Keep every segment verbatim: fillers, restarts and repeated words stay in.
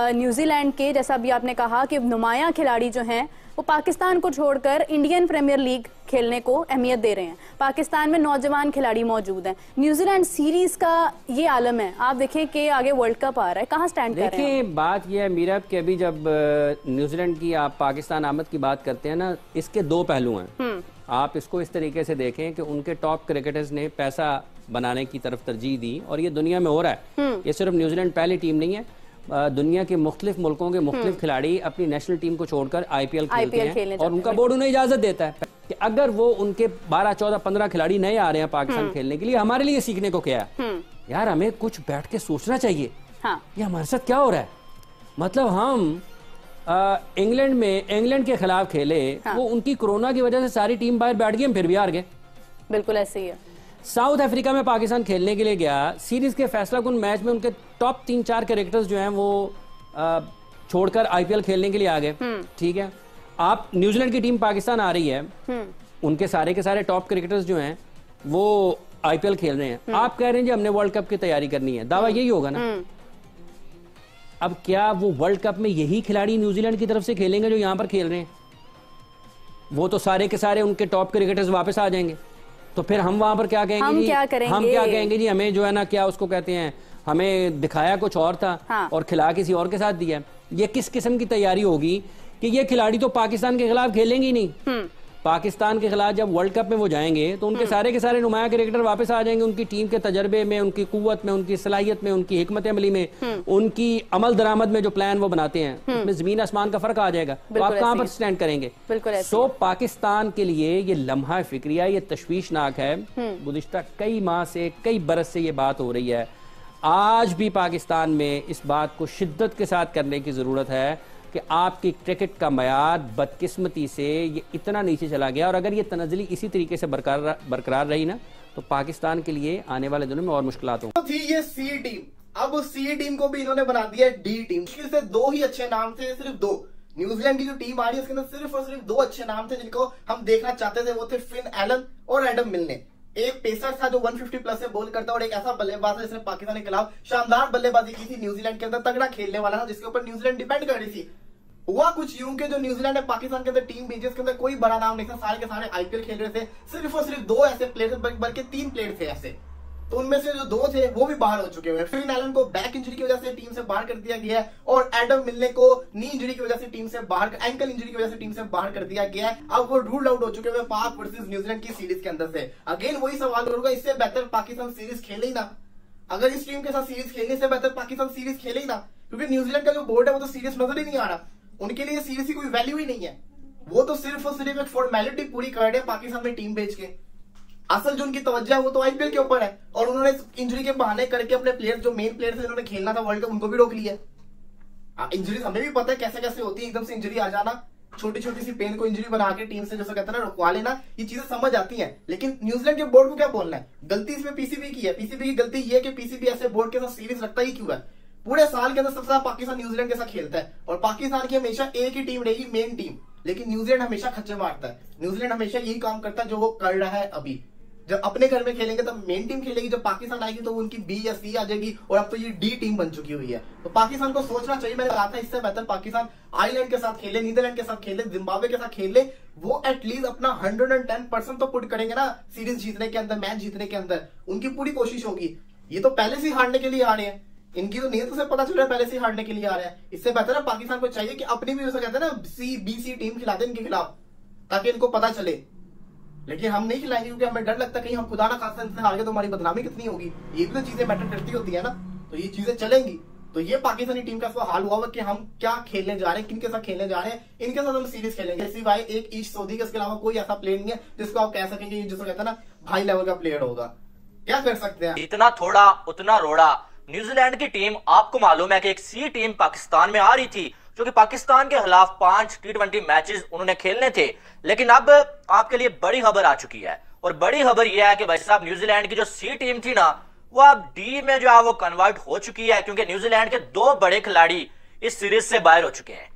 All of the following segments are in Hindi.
न्यूजीलैंड के, जैसा अभी आपने कहा कि नुमाया खिलाड़ी जो हैं वो पाकिस्तान को छोड़कर इंडियन प्रीमियर लीग खेलने को अहमियत दे रहे हैं। पाकिस्तान में नौजवान खिलाड़ी मौजूद हैं। न्यूजीलैंड सीरीज का ये आलम है। आप देखें कि आगे वर्ल्ड कप आ रहा है, कहाँ स्टैंड कर रहे हैं? देखिए, बात यह है मीरब कि अभी जब न्यूजीलैंड की आप पाकिस्तान आमद की बात करते हैं ना, इसके दो पहलू हैं। आप इसको इस तरीके से देखें कि उनके टॉप क्रिकेटर्स ने पैसा बनाने की तरफ तरजीह दी और ये दुनिया में हो रहा है। ये सिर्फ न्यूजीलैंड पहली टीम नहीं है, दुनिया के मुख्तलिफ मुल्कों के मुख्तलिफ खिलाड़ी अपनी नेशनल टीम को छोड़कर आईपीएल खेलते हैं और उनका बोर्ड उन्हें इजाजत देता है कि अगर वो उनके बारह चौदह पंद्रह खिलाड़ी नए आ रहे हैं पाकिस्तान खेलने के लिए, हमारे लिए सीखने को क्या है यार, हमें कुछ बैठ के सोचना चाहिए हाँ। ये हमारे साथ क्या हो रहा है। मतलब हम आ, इंग्लैंड में इंग्लैंड के खिलाफ खेले हाँ। वो उनकी कोरोना की वजह से सारी टीम बाहर बैठ गई, हम फिर भी हार गए। बिल्कुल ऐसे ही है। साउथ अफ्रीका में पाकिस्तान खेलने के लिए गया, सीरीज के फैसलाकुन मैच में उनके टॉप तीन चार कैरेक्टर्स जो हैं वो आ, छोड़कर आईपीएल खेलने के लिए आ गए। ठीक है, आप न्यूजीलैंड की टीम पाकिस्तान आ रही है, उनके सारे के सारे टॉप क्रिकेटर्स जो हैं वो आईपीएल खेल रहे हैं। आप कह रहे हैं जी हमने वर्ल्ड कप की तैयारी करनी है, दावा यही होगा ना। अब क्या वो वर्ल्ड कप में यही खिलाड़ी न्यूजीलैंड की तरफ से खेलेंगे जो यहाँ पर खेल रहे हैं? वो तो सारे के सारे उनके टॉप क्रिकेटर्स वापस आ जाएंगे, तो फिर हम वहां पर क्या कहेंगे? हम क्या करेंगे? हम क्या कहेंगे जी, हमें जो है ना क्या उसको कहते हैं, हमें दिखाया कुछ और था हाँ। और खिला किसी और के साथ दिया। ये किस किस्म की तैयारी होगी कि ये खिलाड़ी तो पाकिस्तान के खिलाफ खेलेंगे ही नहीं। पाकिस्तान के खिलाफ जब वर्ल्ड कप में वो जाएंगे तो उनके सारे के सारे नुमाया क्रिकेटर वापस आ जाएंगे। उनकी टीम के तजर्बे में, उनकी कुव्वत में, उनकी सलाहियत में, उनकी हिकमत अमली में, उनकी अमल दरामद में जो प्लान वो बनाते हैं उसमें जमीन आसमान का फर्क आ जाएगा। तो आप कहाँ पर स्टैंड करेंगे? सो पाकिस्तान के लिए ये लम्हा फिक्रिया, ये तशवीशनाक है। गुज़िश्ता कई माह से, कई बरस से ये बात हो रही है। आज भी पाकिस्तान में इस बात को शिद्दत के साथ करने की ज़रूरत है कि आपकी क्रिकेट का मयार बदकिस्मती से ये इतना नीचे चला गया और अगर ये तनजली इसी तरीके से बरकरार बरकरार रही ना तो पाकिस्तान के लिए आने वाले दिनों में और मुश्किलात होंगी। तो थी ये सी टीम, अब उस सी टीम को भी इन्होंने बना दिया है डी टीम। मुश्किल से दो ही अच्छे नाम थे, सिर्फ दो। न्यूजीलैंड की जो टीम आ रही है उसके अंदर सिर्फ और सिर्फ दो अच्छे नाम थे जिनको हम देखना चाहते थे, वो थे फिन एलन और एडम मिलने। एक पेसर था जो एक सौ पचास प्लस से बॉल करता और एक ऐसा बल्लेबाज था जिसने पाकिस्तान के खिलाफ शानदार बल्लेबाजी की थी। न्यूजीलैंड के अंदर तगड़ा खेलने वाला था जिसके ऊपर न्यूजीलैंड डिपेंड कर रही थी। हुआ कुछ यूं कि जो न्यूजीलैंड और पाकिस्तान के अंदर टीम भेजी उसके अंदर कोई बड़ा नाम नहीं था, सारे के सारे आईपीएल खेल रहे थे। सिर्फ और सिर्फ दो ऐसे प्लेयर थे, बल्कि तीन प्लेयर थे ऐसे, तो उनमें से जो दो थे वो भी बाहर हो चुके हुए। फिन एलन को बैक इंजरी की वजह से टीम से बाहर कर दिया गया है और एडम मिलने को नी इंजरी की वजह से टीम से बाहर, एंकल इंजरी की वजह से टीम से बाहर कर दिया गया है। अब वो रूल्ड आउट हो चुके हुए पाक वर्सेस न्यूजीलैंड की सीरीज के अंदर से। अगेन वही सवाल करूंगा, इससे बेहतर पाकिस्तान सीरीज खेले ही ना। अगर इस टीम के साथ सीरीज खेलने से बेहतर पाकिस्तान सीरीज खेले ही ना, क्योंकि न्यूजीलैंड का जो बोर्ड है वो तो सीरीज नजर ही नहीं आ रहा। उनके लिए सीरीज की कोई वैल्यू ही नहीं है, वो तो सिर्फ और सिर्फ एक फॉर्मेलिटी पूरी कर रहे हैं पाकिस्तान में टीम भेज के। असल जो उनकी तवज्जो है वो तो आईपीएल के ऊपर है और उन्होंने इंजरी के बहाने करके अपने प्लेयर जो मेन प्लेयर थे उन्होंने खेलना था वर्ल्ड कप, उनको भी रोक लिया। इंजरी हमें भी पता है कैसे कैसे होती है, एकदम से इंजरी आ जाना, छोटी छोटी सी पेन को इंजरी बना के टीम से जैसे कहते हैं ना रुकवा लेना, ये चीजें समझ आती हैं। लेकिन न्यूजीलैंड के बोर्ड को क्या बोलना है? गलती इसमें पीसीबी की है। पीसीबी की गलती ये है कि पीसीबी ऐसे बोर्ड के साथ सीरीज रखता ही क्यों है? पूरे साल के अंदर सबसे ज्यादा पाकिस्तान न्यूजीलैंड के साथ खेलता है और पाकिस्तान की हमेशा एक ही टीम रहेगी, मेन टीम। लेकिन न्यूजीलैंड हमेशा खच्चे मारता है, न्यूजीलैंड हमेशा यही काम करता है जो वो कर रहा है। अभी जब अपने घर में खेलेंगे तब मेन टीम खेलेगी, जब पाकिस्तान आएगी तो उनकी बी या सी आ जाएगी और अब तो ये डी टीम बन चुकी हुई है। तो पाकिस्तान को सोचना चाहिए। मैंने कहा था इससे बेहतर पाकिस्तान आयरलैंड के साथ खेले, नीदरलैंड के साथ खेले, जिम्बाब्वे के साथ खेले, वो एटलीस्ट अपना हंड्रेड एंड टेन परसेंट तो पुट करेंगे ना सीरीज जीतने के अंदर, मैच जीतने के अंदर उनकी पूरी कोशिश होगी। ये तो पहले से हारने के लिए आ रहे हैं, इनकी तो नीयत से पता चल रहा है पहले से हारने के लिए आ रहा है। इससे बेहतर है पाकिस्तान को चाहिए कि अपनी भी उसे कहते हैं ना सी बी सी टीम खिला दे इनके खिलाफ, ताकि इनको पता चले। लेकिन हम नहीं खिलाएंगे क्योंकि हमें डर लगता है कहीं हम खुदा ना खास्ता इनसे हार गए तो हमारी बदनामी कितनी होगी। ये भी तो चीजें मैटर करती होती है ना, तो ये चीजें चलेंगी। तो ये पाकिस्तानी टीम का हाल हुआ हुआ कि हम क्या खेलने जा रहे हैं, किन के साथ खेलने जा रहे हैं, इनके साथ हम सीरीज खेलेंगे। सिवाय एक ईश सऊदी के, इसके अलावा कोई ऐसा प्लेयर नहीं है जिसको आप कह सकेंगे जिसको कहते हैं ना भाई लेवल का प्लेयर होगा। क्या कर सकते हैं, इतना थोड़ा उतना रोड़ा। न्यूजीलैंड की टीम आपको मालूम है कि एक सी टीम पाकिस्तान में आ रही थी जो कि पाकिस्तान के खिलाफ पांच टी ट्वेंटी मैचेस उन्होंने खेलने थे। लेकिन अब आपके लिए बड़ी खबर आ चुकी है और बड़ी खबर यह है कि भाई साहब न्यूजीलैंड की जो सी टीम थी ना वो अब डी में जो है वो कन्वर्ट हो चुकी है, क्योंकि न्यूजीलैंड के दो बड़े खिलाड़ी इस सीरीज से बाहर हो चुके हैं,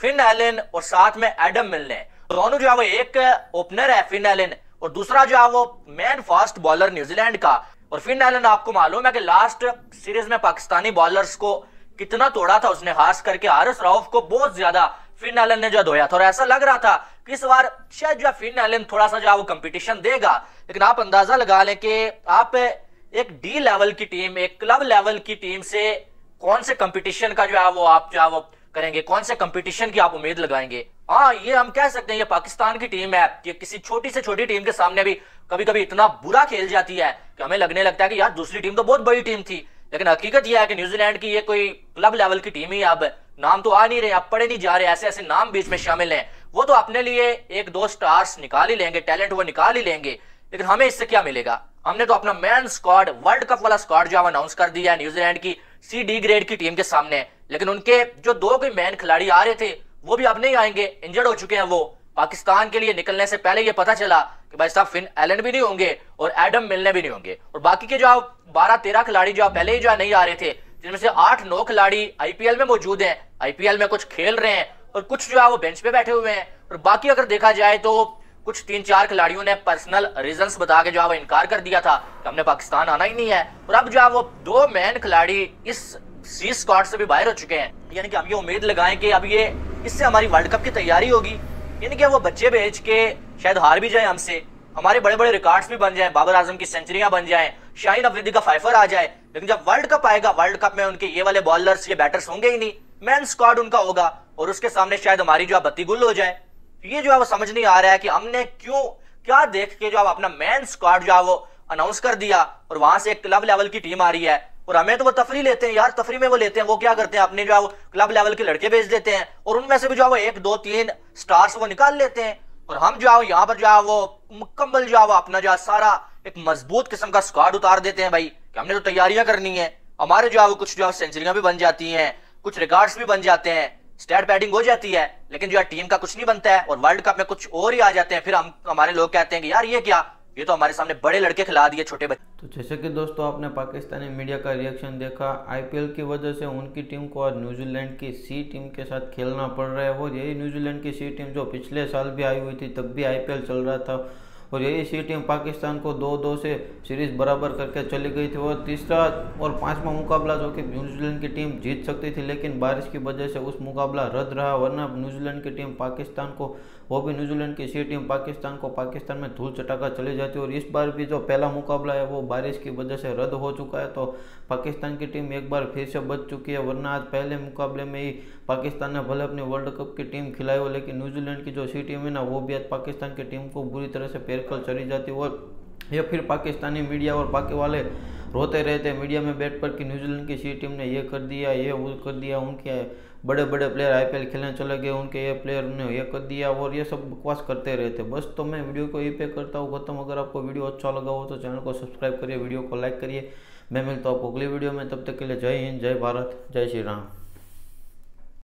फिन एलन और साथ में एडम मिलने। दोनों जो है वो, एक ओपनर है फिन एलन और दूसरा जो है वो मैन फास्ट बॉलर न्यूजीलैंड का। और फिन एलन आपको मालूम है कि लास्ट सीरीज में पाकिस्तानी बॉलर्स को कितना तोड़ा था उसने, खास करके हारिस रऊफ को बहुत ज्यादा फिन एलन ने जो धोया था। और ऐसा लग रहा था कि इस बार शायद जो फिन एलन थोड़ा सा जो वो कंपटीशन देगा, लेकिन आप अंदाजा लगा लें कि आप एक डी लेवल की टीम, एक क्लब लेवल की टीम से कौन से कंपटीशन का जो है वो आप जो है वो करेंगे, कौन से कंपटीशन की आप उम्मीद लगाएंगे। हाँ, ये हम कह सकते हैं ये पाकिस्तान की टीम है, ये किसी छोटी से छोटी टीम के सामने भी कभी कभी इतना बुरा खेल जाती है कि हमें लगने लगता है कि यार दूसरी टीम तो बहुत बड़ी टीम थी, लेकिन हकीकत यह है कि न्यूजीलैंड की ये कोई क्लब लेवल की टीम ही, अब नाम तो आ नहीं रहे, अब पढ़े नहीं जा रहे, ऐसे ऐसे नाम बीच में शामिल हैं, वो तो अपने लिए एक दो स्टार्स निकाल ही लेंगे, टैलेंट वो निकाल ही लेंगे, लेकिन हमें इससे क्या मिलेगा। हमने तो अपना मेन स्क्वाड, वर्ल्ड कप वाला स्क्वाड जो अनाउंस कर दिया है न्यूजीलैंड की सी डी ग्रेड की टीम के सामने, लेकिन उनके जो दो कोई मेन खिलाड़ी आ रहे थे वो भी अब नहीं आएंगे, इंजर्ड हो चुके हैं वो। पाकिस्तान के लिए निकलने से पहले ये पता चला कि भाई साहब फिन एलन भी नहीं होंगे और एडम मिलने भी नहीं होंगे, और बाकी के जो आप बारह तेरह खिलाड़ी जो आप पहले ही जो नहीं आ रहे थे, जिनमें से आठ नौ खिलाड़ी आईपीएल में मौजूद हैं, आईपीएल में कुछ खेल रहे हैं और कुछ जो है वो बेंच पे बैठे हुए हैं, और बाकी अगर देखा जाए तो कुछ तीन चार खिलाड़ियों ने पर्सनल रीजंस बता के जो है वो इनकार कर दिया था कि हमने पाकिस्तान आना ही नहीं है, और अब जो है वो दो मेन खिलाड़ी इस सी स्क्वाड से भी बाहर हो चुके हैं। यानी कि हम ये उम्मीद लगाएं कि अब ये इससे हमारी वर्ल्ड कप की तैयारी होगी, यानी कि वो बच्चे भेज के शायद हार भी जाए हमसे, हमारे बड़े बड़े रिकॉर्ड्स भी बन जाएं, बाबर आजम की सेंचुरियां बन जाएं, शाहिद अफरीदी का फाइफर आ जाए, लेकिन जब वर्ल्ड कप आएगा, वर्ल्ड कप में उनके ये वाले बॉलर्स, ये बैटर्स होंगे ही नहीं, मेन स्क्वाड उनका होगा, और उसके सामने शायद हमारी जो बत्ती गुल हो जाए। ये जो है वो समझ नहीं आ रहा है कि हमने क्यों, क्या देख के जो आप अपना मेन स्क्वाड जो है वो अनाउंस कर दिया, और वहां से एक क्लब लेवल की टीम आ रही है, और हमें तो वो तफरी लेते हैं यार, तफरी में वो लेते हैं, वो क्या करते हैं अपने जो है वो क्लब लेवल के लड़के भेज देते हैं, और उनमें से भी जो है वो एक दो तीन स्टार्स वो निकाल लेते हैं, और हम जो है यहाँ पर जो है वो मुकम्मल जो है वो अपना जो है सारा एक मजबूत किस्म का स्क्वाड उतार देते हैं भाई, कि हमने तो तैयारियां करनी है, हमारे जो है वो कुछ जो है सेंचुरियां भी बन जाती हैं, कुछ रिकॉर्ड्स भी बन जाते हैं, स्टैट बैटिंग हो जाती है, लेकिन जो है टीम का कुछ नहीं बनता है, और वर्ल्ड कप में कुछ और ही आ जाते हैं, फिर हम हमारे लोग कहते हैं कि यार ये क्या, ये तो हमारे सामने बड़े लड़के खिला दिए छोटे बच्चे। तो जैसे कि दोस्तों आपने पाकिस्तानी मीडिया का रिएक्शन देखा, आईपीएल की वजह से उनकी टीम को आज न्यूजीलैंड की सी टीम के साथ खेलना पड़ रहा है, और यही न्यूजीलैंड की सी टीम जो पिछले साल भी आई हुई थी, तब भी आईपीएल चल रहा था, और यही सी टीम पाकिस्तान को दो दो से सीरीज बराबर करके चली गई थी, और तीसरा और पांचवा मुकाबला जो कि न्यूजीलैंड की टीम जीत सकती थी, लेकिन बारिश की वजह से उस मुकाबला रद्द रहा, वरना न्यूजीलैंड की टीम पाकिस्तान को, वो भी न्यूजीलैंड की सी टीम पाकिस्तान को पाकिस्तान में धूल चटाका चली जाती, और इस बार भी जो पहला मुकाबला है वो बारिश की वजह से रद्द हो चुका है, तो पाकिस्तान की टीम एक बार फिर से बच चुकी है, वरना आज पहले मुकाबले में ही पाकिस्तान ने भले अपनी वर्ल्ड कप की टीम खिलाई हो, लेकिन न्यूजीलैंड की जो सी टीम है ना, वो भी आज पाकिस्तान की टीम को बुरी तरह से कर चली जाती, और या फिर पाकिस्तानी मीडिया और बाकी वाले रोते रहते मीडिया में बैठ पर कि न्यूजीलैंड की सी टीम ने ये कर दिया, ये वो कर दिया, उनके बड़े बड़े प्लेयर आईपीएल खेलने चले गए, उनके ये प्लेयर ने ये कर दिया, और ये सब बकवास करते रहते। बस तो मैं वीडियो को यहीं पे करता हूँ खत्म। अगर आपको वीडियो अच्छा लगा हो तो चैनल को सब्सक्राइब करिए, वीडियो को लाइक करिए। मैं मिलता हूँ आपको अगली वीडियो में, तब तक के लिए जय हिंद, जय भारत, जय श्री राम।